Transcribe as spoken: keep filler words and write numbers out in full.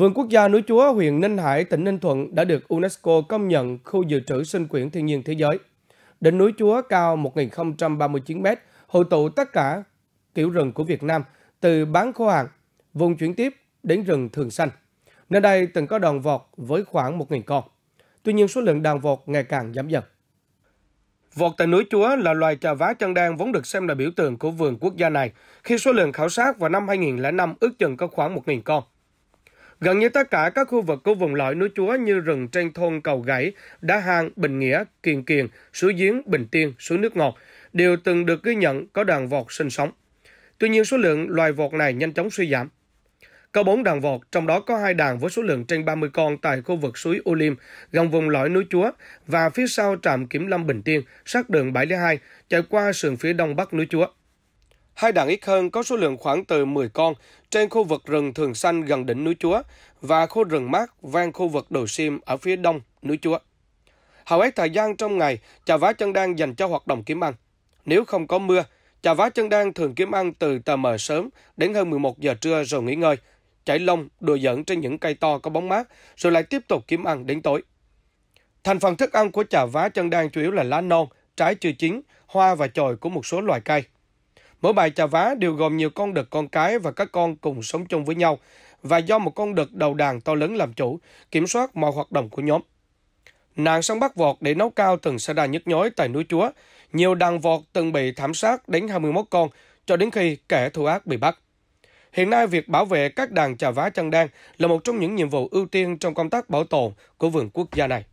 Vườn quốc gia núi Chúa, huyện Ninh Hải, tỉnh Ninh Thuận đã được UNESCO công nhận khu dự trữ sinh quyển thiên nhiên thế giới. Đỉnh núi Chúa cao một nghìn không trăm ba mươi chín mét, hội tụ tất cả kiểu rừng của Việt Nam, từ bán khô hạn, vùng chuyển tiếp đến rừng thường xanh. Nơi đây từng có đàn vọt với khoảng một nghìn con. Tuy nhiên, số lượng đàn vọt ngày càng giảm dần. Vọt tại núi Chúa là loài chà vá chân đen vốn được xem là biểu tượng của vườn quốc gia này, khi số lượng khảo sát vào năm hai nghìn không trăm lẻ năm ước chừng có khoảng một nghìn con. Gần như tất cả các khu vực của vùng lõi núi Chúa như rừng trên thôn Cầu Gãy, Đá Hàng, Bình Nghĩa, Kiền Kiền, suối Giếng, Bình Tiên, suối Nước Ngọt đều từng được ghi nhận có đàn vọt sinh sống. Tuy nhiên, số lượng loài vọt này nhanh chóng suy giảm. Có bốn đàn vọt, trong đó có hai đàn với số lượng trên ba mươi con tại khu vực suối Olim gần vùng lõi núi Chúa và phía sau trạm kiểm lâm Bình Tiên, sát đường bảy không hai chạy qua sườn phía đông bắc núi Chúa. Hai đàn ít hơn có số lượng khoảng từ mười con trên khu vực rừng thường xanh gần đỉnh núi Chúa và khu rừng mát ven khu vực đồi Sim ở phía đông núi Chúa. Hầu hết thời gian trong ngày, chà vá chân đen dành cho hoạt động kiếm ăn. Nếu không có mưa, chà vá chân đen thường kiếm ăn từ tờ mờ sớm đến hơn mười một giờ trưa rồi nghỉ ngơi, chảy lông, đùa giỡn trên những cây to có bóng mát rồi lại tiếp tục kiếm ăn đến tối. Thành phần thức ăn của chà vá chân đen chủ yếu là lá non, trái chưa chín, hoa và chồi của một số loài cây. Mỗi bài chà vá đều gồm nhiều con đực con cái và các con cùng sống chung với nhau, và do một con đực đầu đàn to lớn làm chủ, kiểm soát mọi hoạt động của nhóm. Nạn săn bắt vọt để nấu cao từng xảy ra nhức nhối tại núi Chúa. Nhiều đàn vọt từng bị thảm sát đến hai mươi mốt con, cho đến khi kẻ thù ác bị bắt. Hiện nay, việc bảo vệ các đàn chà vá chân đen là một trong những nhiệm vụ ưu tiên trong công tác bảo tồn của vườn quốc gia này.